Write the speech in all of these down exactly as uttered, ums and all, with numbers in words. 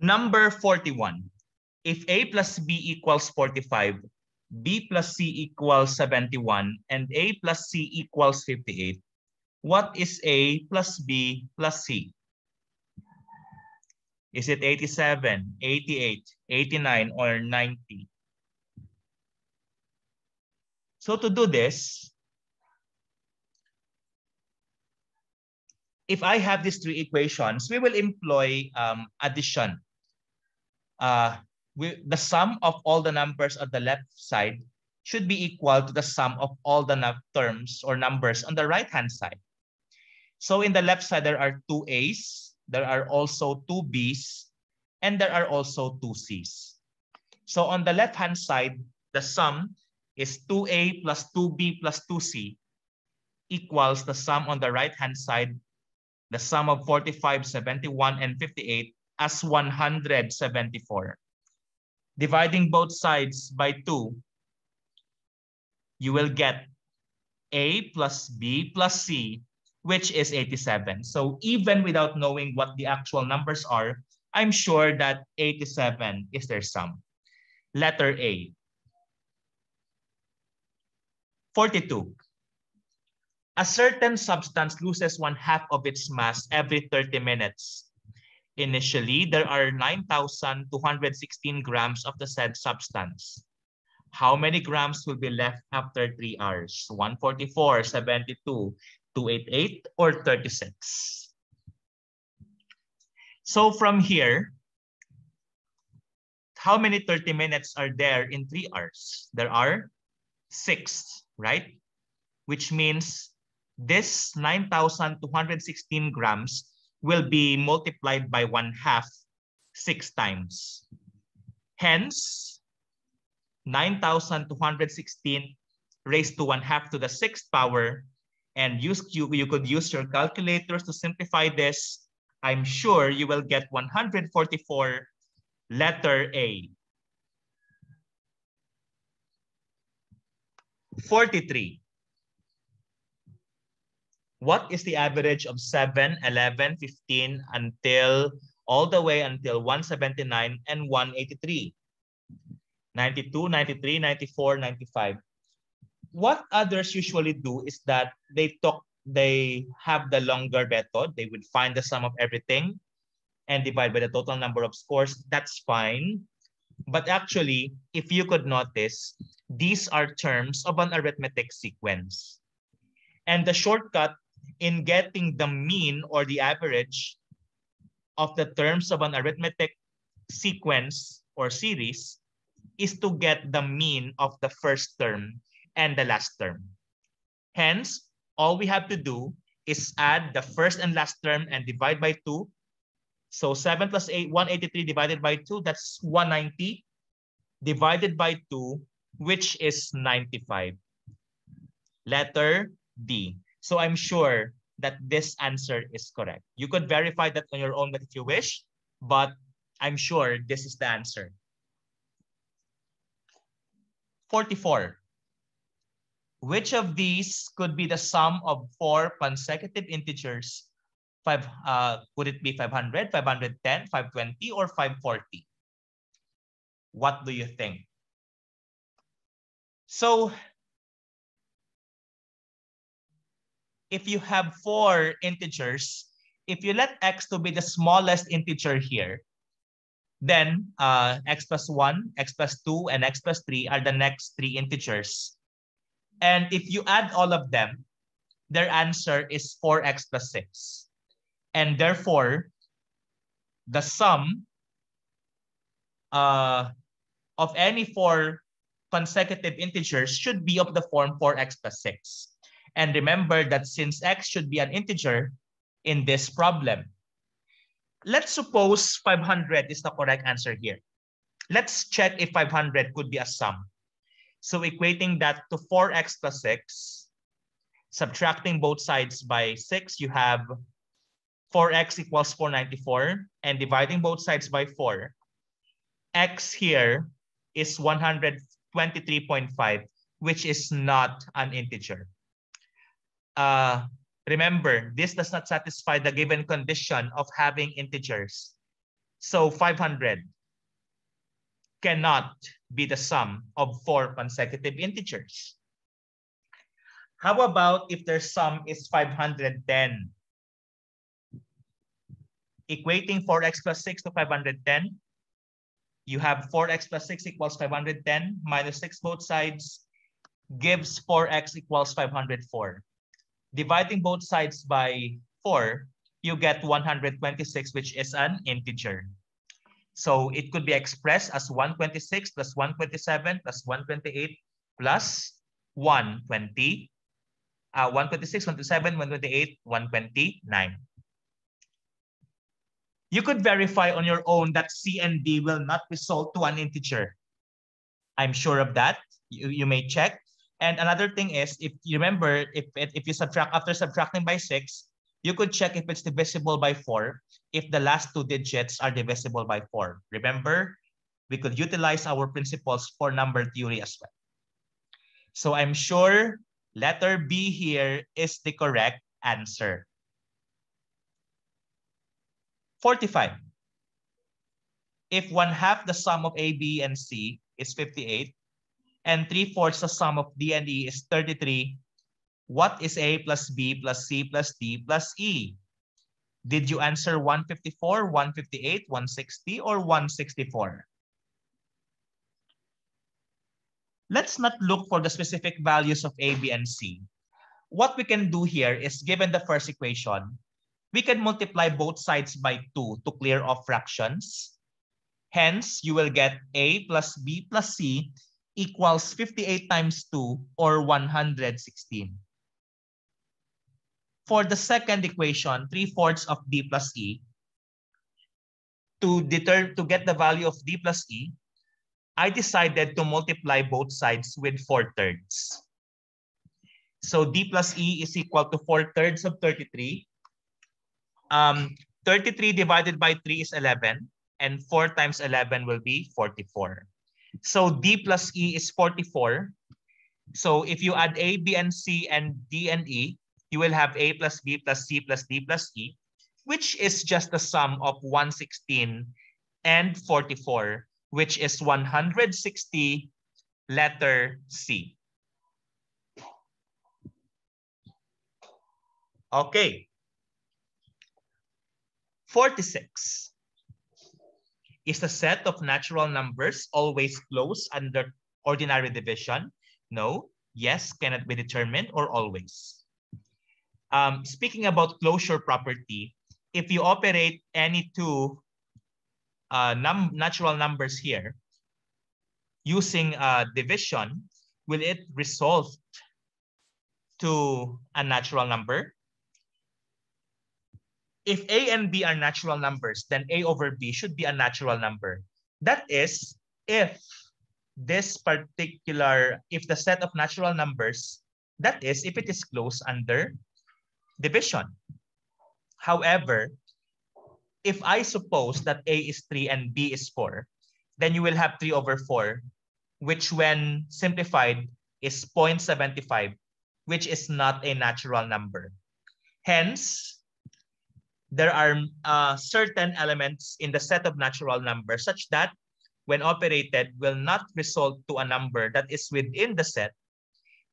Number forty-one. If A plus B equals forty-five, B plus C equals seventy-one, and A plus C equals fifty-eight, what is A plus B plus C? Is it eighty-seven, eighty-eight, eighty-nine, or ninety? So to do this, if I have these three equations, we will employ um, addition. Uh, we, the sum of all the numbers on the left side should be equal to the sum of all the terms or numbers on the right-hand side. So in the left side, there are two A's. There are also two B's, and there are also two C's. So on the left-hand side, the sum is two A plus two B plus two C equals the sum on the right-hand side, the sum of forty-five, seventy-one, and fifty-eight as one hundred seventy-four. Dividing both sides by two, you will get A plus B plus C, which is eighty-seven. So even without knowing what the actual numbers are, I'm sure that eighty-seven is their sum. Letter A. forty-two. A certain substance loses one half of its mass every thirty minutes. Initially, there are nine thousand two hundred sixteen grams of the said substance. How many grams will be left after three hours? one hundred forty-four, seventy-two, two hundred eighty-eight, or thirty-six. So from here, how many thirty minutes are there in three hours? There are six, right? Which means this nine thousand two hundred sixteen grams will be multiplied by one half six times. Hence, nine thousand two hundred sixteen raised to one half to the sixth power. And use, you, you could use your calculators to simplify this. I'm sure you will get one hundred forty-four, letter A. forty-three. What is the average of seven, eleven, fifteen, until all the way until one hundred seventy-nine and one hundred eighty-three? ninety-two, ninety-three, ninety-four, ninety-five. What others usually do is that they talk, they have the longer method. They would find the sum of everything and divide by the total number of scores. That's fine. But actually, if you could notice, these are terms of an arithmetic sequence. And the shortcut in getting the mean or the average of the terms of an arithmetic sequence or series is to get the mean of the first term and the last term. Hence, all we have to do is add the first and last term and divide by two. So seven plus eight, one hundred eighty-three divided by two, that's one hundred ninety divided by two, which is ninety-five. Letter D. So I'm sure that this answer is correct. You could verify that on your own if you wish, but I'm sure this is the answer. forty-four. Which of these could be the sum of four consecutive integers? Five, uh, could it be five hundred, five hundred ten, five hundred twenty, or five hundred forty? What do you think? So if you have four integers, if you let x to be the smallest integer here, then uh, x plus one, x plus two, and x plus three are the next three integers. And if you add all of them, their answer is four x plus six. And therefore, the sum uh, of any four consecutive integers should be of the form four x plus six. And remember that since x should be an integer in this problem, let's suppose five hundred is the correct answer here. Let's check if five hundred could be a sum. So equating that to four x plus six, subtracting both sides by six, you have four x equals four hundred ninety-four, and dividing both sides by four, x here is one hundred twenty-three point five, which is not an integer. Uh, remember, this does not satisfy the given condition of having integers. So five hundred cannot be the sum of four consecutive integers. How about if their sum is five hundred ten? Equating four x plus six to five hundred ten, you have four x plus six equals five hundred ten minus six both sides gives four x equals five hundred four. Dividing both sides by four, you get one hundred twenty-six, which is an integer. So it could be expressed as one hundred twenty-six plus one hundred twenty-seven plus one hundred twenty-eight plus one hundred twenty, uh, one hundred twenty-six, one hundred twenty-seven, one hundred twenty-eight, one hundred twenty-nine. You could verify on your own that C and D will not result to an integer. I'm sure of that. You, you may check. And another thing is, if you remember, if, if you subtract after subtracting by six, you could check if it's divisible by four, if the last two digits are divisible by four. Remember, we could utilize our principles for number theory as well. So I'm sure letter B here is the correct answer. forty-five. If one half the sum of A, B, and C is fifty-eight, and three-fourths the sum of D and E is thirty-three, what is A plus B plus C plus D plus E? Did you answer one hundred fifty-four, one hundred fifty-eight, one hundred sixty, or one hundred sixty-four? Let's not look for the specific values of A, B, and C. What we can do here is, given the first equation, we can multiply both sides by two to clear off fractions. Hence, you will get A plus B plus C equals fifty-eight times two, or one hundred sixteen. For the second equation, three-fourths of D plus E, to, deter, to get the value of D plus E, I decided to multiply both sides with four-thirds. So D plus E is equal to four-thirds of thirty-three. Um, thirty-three divided by three is eleven, and four times eleven will be forty-four. So D plus E is forty-four. So if you add A, B, and C, and D and E, you will have A plus B plus C plus D plus E, which is just the sum of one hundred sixteen and forty-four, which is one hundred sixty, letter C. Okay. forty-six. Is the set of natural numbers always closed under ordinary division? No. Yes, cannot be determined, or always. Um, speaking about closure property, if you operate any two uh, num natural numbers here using uh, division, will it resolve to a natural number? If A and B are natural numbers, then A over B should be a natural number. That is, if this particular, if the set of natural numbers, that is, if it is closed under division. However, if I suppose that A is three and B is four, then you will have three over four, which when simplified is zero point seven five, which is not a natural number. Hence, there are uh, certain elements in the set of natural numbers such that when operated will not result to a number that is within the set.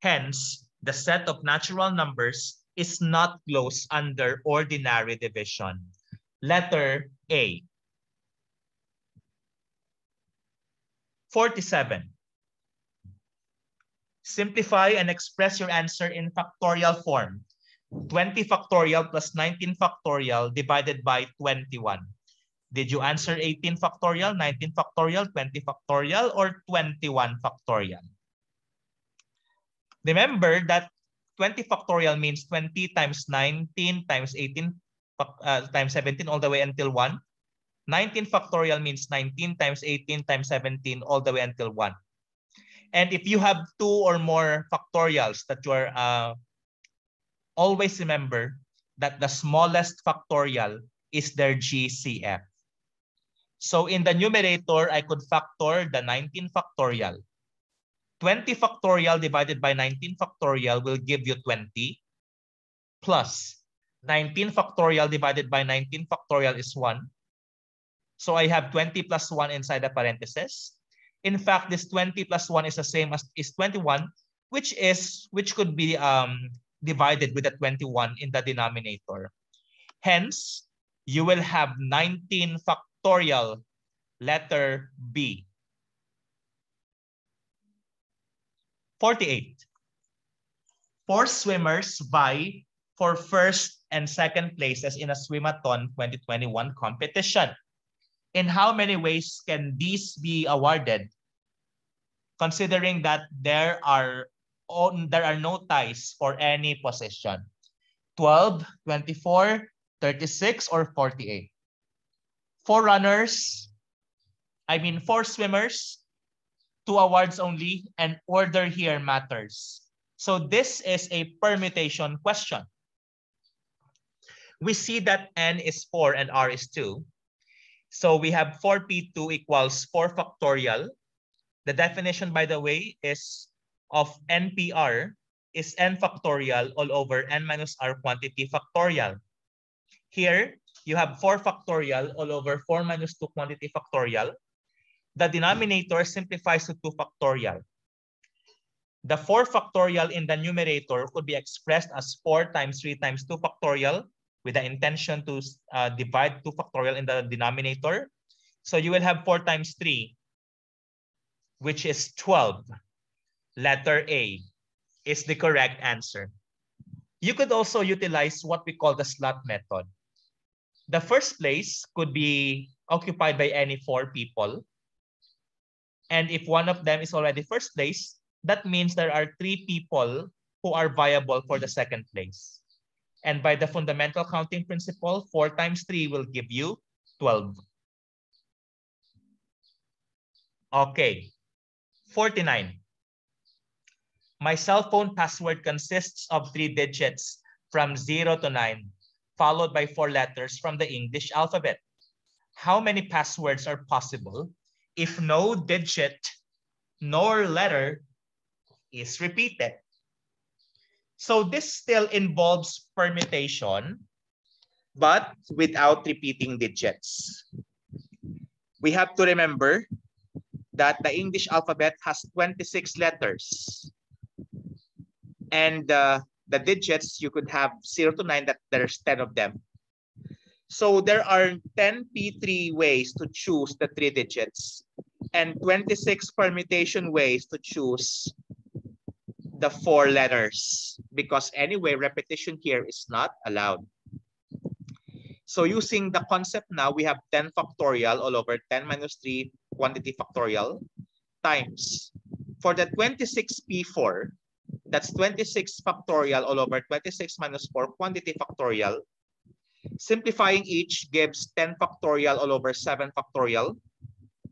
Hence, the set of natural numbers is not closed under ordinary division. Letter A. forty-seven. Simplify and express your answer in factorial form. twenty factorial plus nineteen factorial divided by twenty-one. Did you answer eighteen factorial, nineteen factorial, twenty factorial, or twenty-one factorial? Remember that twenty factorial means twenty times nineteen times eighteen uh, times seventeen all the way until one. nineteen factorial means nineteen times eighteen times seventeen all the way until one. And if you have two or more factorials that you are, uh, always remember that the smallest factorial is their G C F. So in the numerator, I could factor the nineteen factorial. twenty factorial divided by nineteen factorial will give you twenty, plus nineteen factorial divided by nineteen factorial is one, So I have twenty plus one inside the parenthesis. In fact, this twenty plus one is the same as is twenty-one, which is which could be um, divided with the twenty-one in the denominator. Hence, you will have nineteen factorial, letter B. forty-eight. Four swimmers vie for first and second places in a Swimathon twenty twenty-one competition. In how many ways can these be awarded? Considering that there are on, there are no ties for any position. twelve, twenty-four, thirty-six, or forty-eight. Four runners, I mean four swimmers, two awards only, and order here matters. So this is a permutation question. We see that N is four and R is two. So we have four P two equals four factorial. The definition, by the way, is of N P R is N factorial all over N minus R quantity factorial. Here, you have four factorial all over four minus two quantity factorial. The denominator simplifies to two factorial. The four factorial in the numerator could be expressed as four times three times two factorial with the intention to uh, divide two factorial in the denominator. So you will have four times three, which is twelve. Letter A is the correct answer. You could also utilize what we call the slot method. The first place could be occupied by any four people. And if one of them is already first place, that means there are three people who are viable for the second place. And by the fundamental counting principle, four times three will give you twelve. Okay, forty-nine. My cell phone password consists of three digits from zero to nine, followed by four letters from the English alphabet. How many passwords are possible if no digit nor letter is repeated? So this still involves permutation, but without repeating digits. We have to remember that the English alphabet has twenty-six letters. And uh, the digits, you could have zero to nine, that there's ten of them. So there are ten P three ways to choose the three digits and twenty-six permutation ways to choose the four letters, because anyway, repetition here is not allowed. So using the concept now, we have ten factorial all over ten minus three quantity factorial times. For the twenty-six P four, that's twenty-six factorial all over twenty-six minus four quantity factorial. Simplifying each gives ten factorial all over seven factorial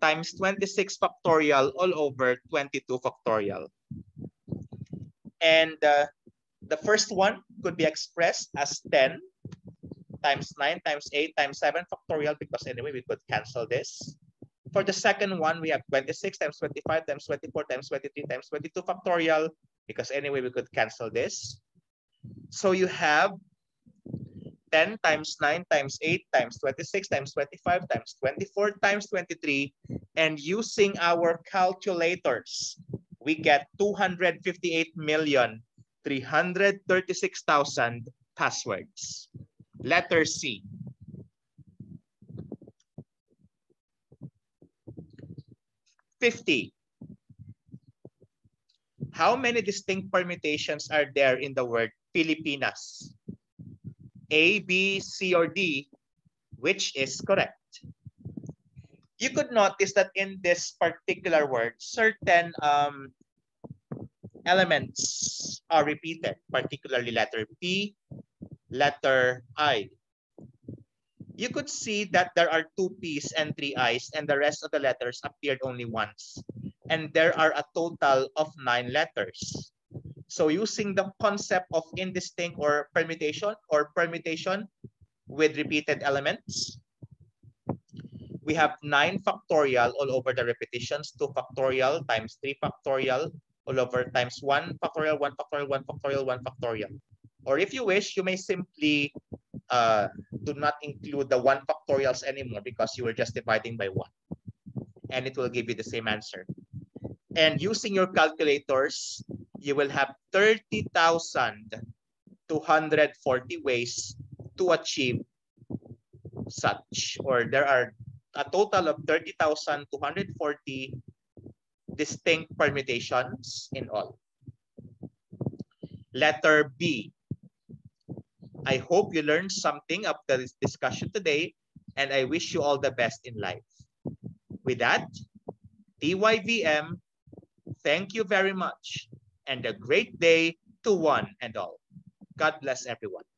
times twenty-six factorial all over twenty-two factorial. And uh, the first one could be expressed as ten times nine times eight times seven factorial, because anyway, we could cancel this. For the second one, we have twenty-six times twenty-five times twenty-four times twenty-three times twenty-two factorial, because anyway, we could cancel this. So you have ten times nine times eight times twenty-six times twenty-five times twenty-four times twenty-three. And using our calculators, we get two hundred fifty-eight million, three hundred thirty-six thousand passwords. Letter C. fifty. How many distinct permutations are there in the word Pilipinas? A, B, C, or D, which is correct. You could notice that in this particular word, certain um, elements are repeated, particularly letter P, letter I. You could see that there are two P's and three I's, and the rest of the letters appeared only once. And there are a total of nine letters. So using the concept of indistinct or permutation or permutation with repeated elements, we have nine factorial all over the repetitions, two factorial times three factorial all over times one factorial, one factorial, one factorial, one factorial. Or if you wish, you may simply uh, do not include the one factorials anymore because you were just dividing by one. And it will give you the same answer. And using your calculators, you will have thirty thousand two hundred forty ways to achieve such, or there are a total of thirty thousand two hundred forty distinct permutations in all. Letter B. I hope you learned something after this discussion today, and I wish you all the best in life. With that, T Y V M, thank you very much, and a great day to one and all. God bless everyone.